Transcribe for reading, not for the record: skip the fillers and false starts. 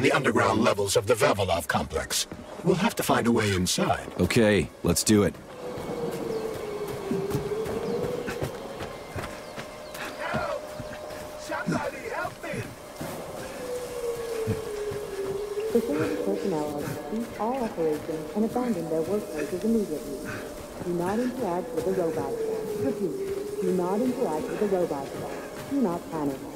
The underground levels of the Vavilov complex. We'll have to find a way inside. Okay, let's do it. Help! Somebody help me! The personnel are to cease all operations and abandon their workplaces immediately. Do not interact with the robot. Repeat, do not interact with the robot. Do not panic.